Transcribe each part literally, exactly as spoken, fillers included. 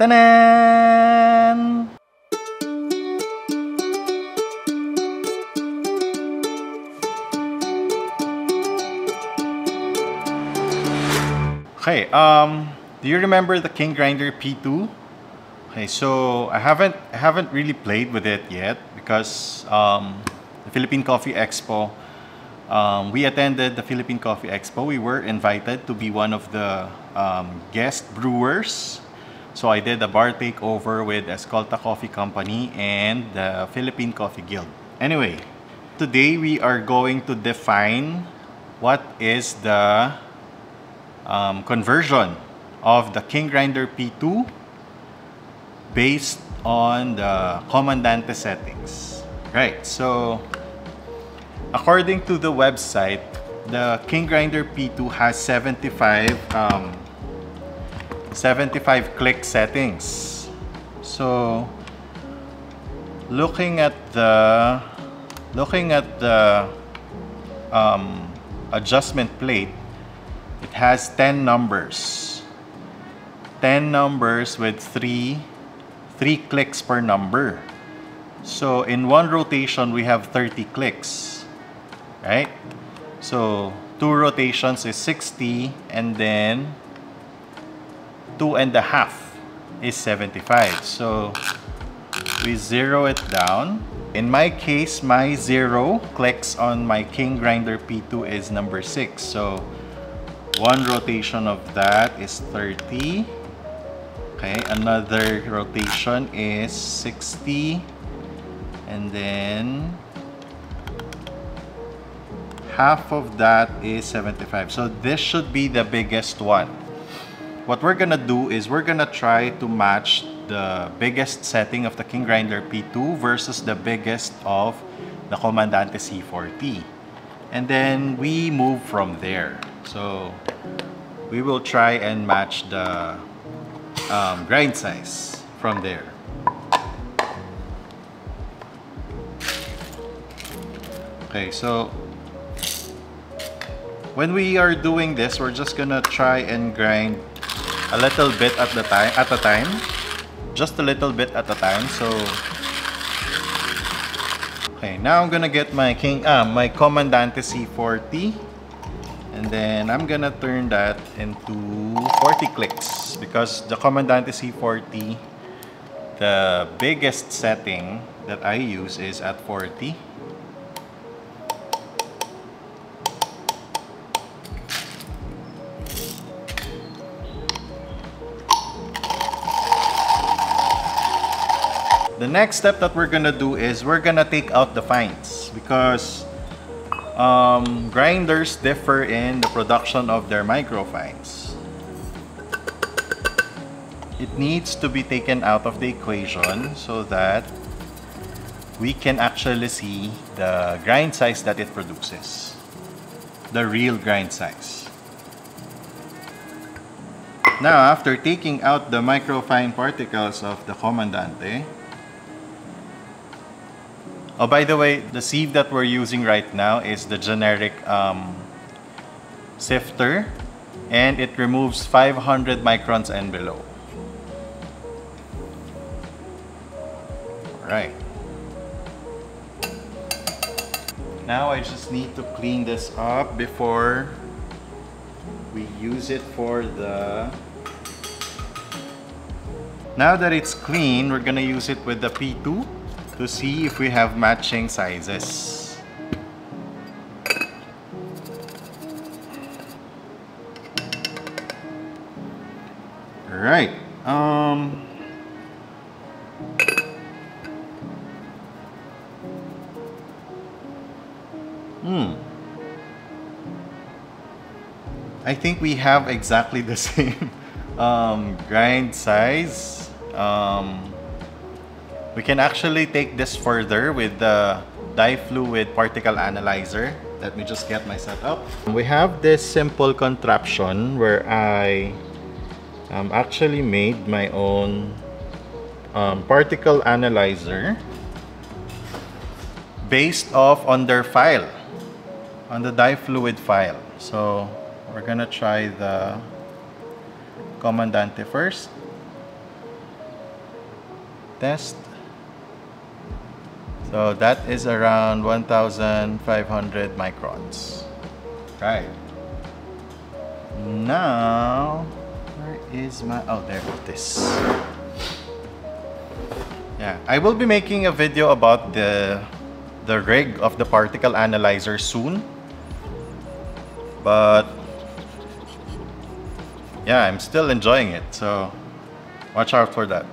Ta-da! Okay, um, do you remember the Kingrinder P two? Okay, so I haven't I haven't really played with it yet because um, the Philippine Coffee Expo. Um, we attended the Philippine Coffee Expo. We were invited to be one of the um, guest brewers. So I did a bar takeover with Escolta Coffee Company and the Philippine Coffee Guild. Anyway, today we are going to define what is the um, conversion of the Kingrinder P two based on the Comandante settings. Right, so according to the website, the Kingrinder P two has seventy-five, um, seventy-five click settings. So, looking at the looking at the um, adjustment plate, it has ten numbers. ten numbers with three three clicks per number. So in one rotation, we have thirty clicks. Right? So, two rotations is sixty, and then two and a half is seventy-five. So, we zero it down. In my case, my zero clicks on my Kingrinder P two is number six. So, one rotation of that is thirty. Okay, another rotation is sixty, and then half of that is seventy-five. So this should be the biggest one. What we're gonna do is we're gonna try to match the biggest setting of the Kingrinder P two versus the biggest of the Comandante C forty. And then we move from there. So we will try and match the um, grind size from there. Okay, so when we are doing this, we're just gonna try and grind a little bit at the time at a time. Just a little bit at a time. So okay, now I'm gonna get my King ah, my Comandante C forty, and then I'm gonna turn that into forty clicks, because the Comandante C forty, the biggest setting that I use is at forty. The next step that we're gonna do is we're gonna take out the fines, because um, grinders differ in the production of their microfines. It needs to be taken out of the equation so that we can actually see the grind size that it produces, the real grind size. Now, after taking out the microfine particles of the Comandante, oh, by the way, the sieve that we're using right now is the generic um, sifter, and it removes five hundred microns and below. All right. Now I just need to clean this up before we use it for the... Now that it's clean, we're gonna use it with the P two. To see if we have matching sizes. All right. Um, hmm. I think we have exactly the same um, grind size. Um, We can actually take this further with the dye fluid particle analyzer. Let me just get my setup. We have this simple contraption where I um, actually made my own um, particle analyzer based off on their file, on the dye fluid file. So we're gonna try the Comandante first. test. So that is around one thousand five hundred microns. Right. Now, where is my, oh, there it is. Yeah, I will be making a video about the, the rig of the particle analyzer soon. But yeah, I'm still enjoying it, so watch out for that.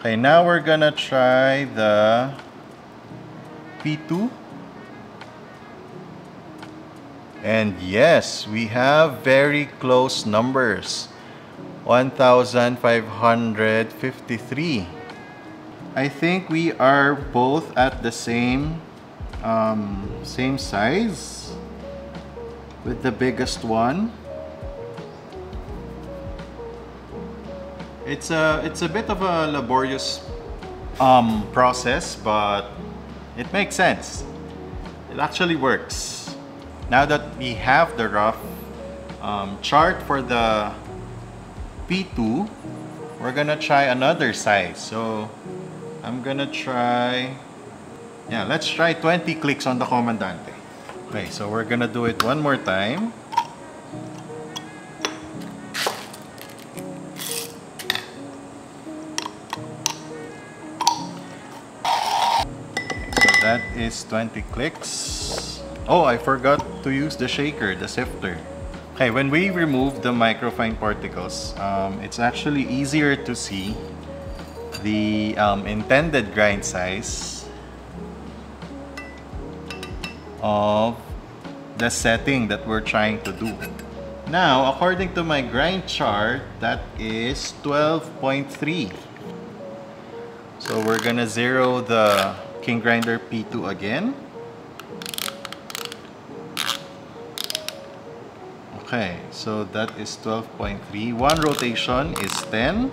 Okay, now we're gonna try the P two. And yes, we have very close numbers. one thousand five hundred fifty-three. I think we are both at the same um, same size with the biggest one. It's a, it's a bit of a laborious um, process, but it makes sense. It actually works. Now that we have the rough um, chart for the P two, we're gonna try another size. So I'm gonna try, yeah, let's try twenty clicks on the Comandante. Okay, so we're gonna do it one more time. That is twenty clicks. Oh, I forgot to use the shaker, the sifter. Okay, when we remove the microfine particles, um, it's actually easier to see the um, intended grind size of the setting that we're trying to do. Now, according to my grind chart, that is twelve point three. So we're gonna zero the Kingrinder P two again. Okay, so that is twelve point three. One rotation is ten.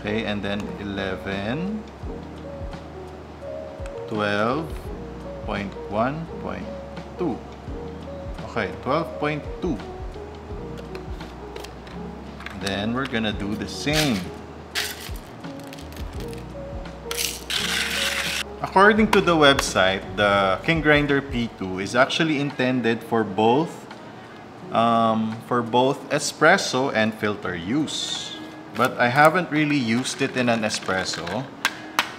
Okay, and then eleven, twelve point one point two. Okay, twelve point two. Then we're gonna do the same. According to the website, the Kingrinder P two is actually intended for both um, for both espresso and filter use. But I haven't really used it in an espresso.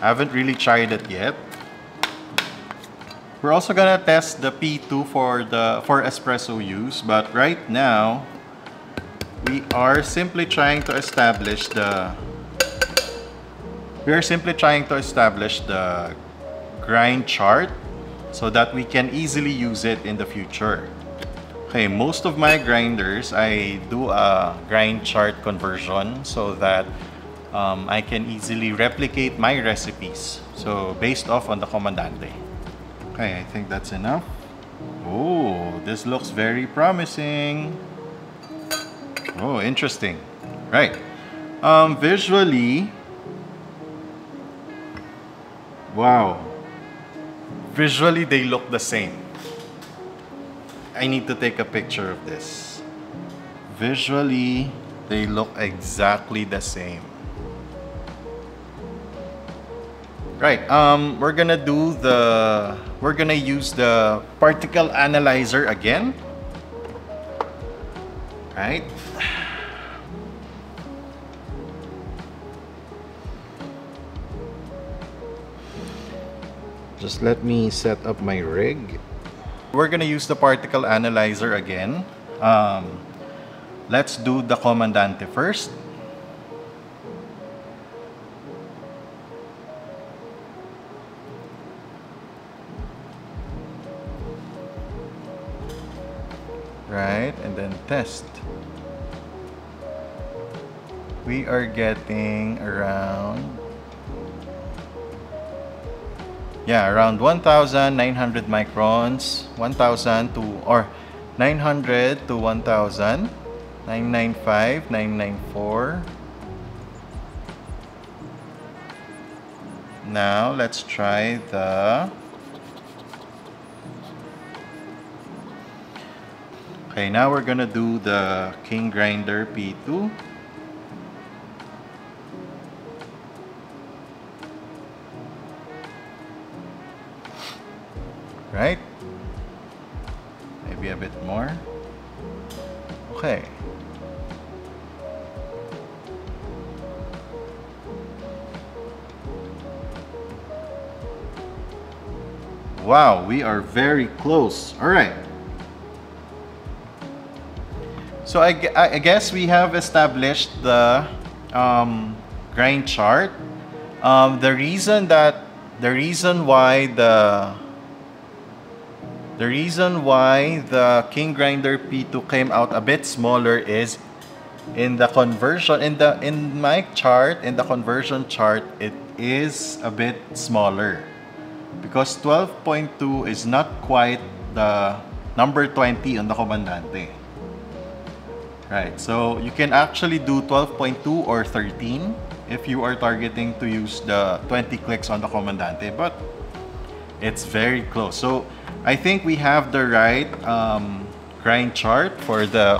I haven't really tried it yet. We're also gonna test the P two for the for espresso use, but right now we are simply trying to establish the we are simply trying to establish the grind chart so that we can easily use it in the future. Okay, most of my grinders, I do a grind chart conversion so that um, I can easily replicate my recipes. So based off on the Comandante. Okay, I think that's enough. Oh, this looks very promising. Oh, interesting. Right. Um, visually, wow. Visually, they look the same. I need to take a picture of this. Visually, they look exactly the same. Right, um, we're gonna do the, we're gonna use the particle analyzer again. Right. Just let me set up my rig. We're gonna use the particle analyzer again. Um, let's do the Comandante first. Right, and then test. We are getting around Yeah, around one thousand nine hundred microns, one thousand to, or nine hundred to one thousand, nine ninety-five, nine ninety-four. Now, let's try the... Okay, now we're gonna do the Kingrinder P two. right? Maybe a bit more. Okay. Wow, we are very close. All right. So I, I guess we have established the um, grind chart. Um, the reason that the reason why the the reason why the Kingrinder P two came out a bit smaller is in the conversion in the in my chart in the conversion chart it is a bit smaller. Because twelve point two is not quite the number twenty on the Comandante. Right, so you can actually do twelve point two or thirteen if you are targeting to use the twenty clicks on the Comandante, but it's very close. So I think we have the right um, grind chart for the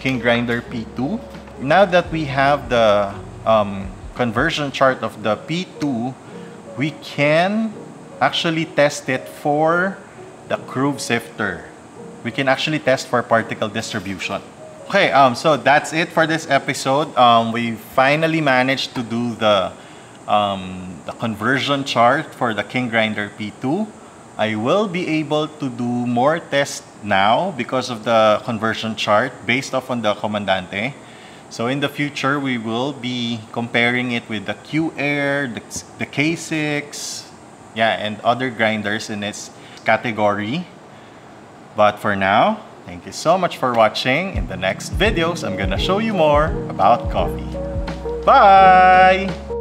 Kingrinder P two. Now that we have the um, conversion chart of the P two, we can actually test it for the groove sifter. We can actually test for particle distribution. Okay, um, so that's it for this episode. Um, we finally managed to do the, um, the conversion chart for the Kingrinder P two. I will be able to do more tests now because of the conversion chart based off on the Comandante. So in the future, we will be comparing it with the Q-Air, the, the K six, yeah, and other grinders in its category. But for now, thank you so much for watching. In the next videos, I'm gonna show you more about coffee. Bye!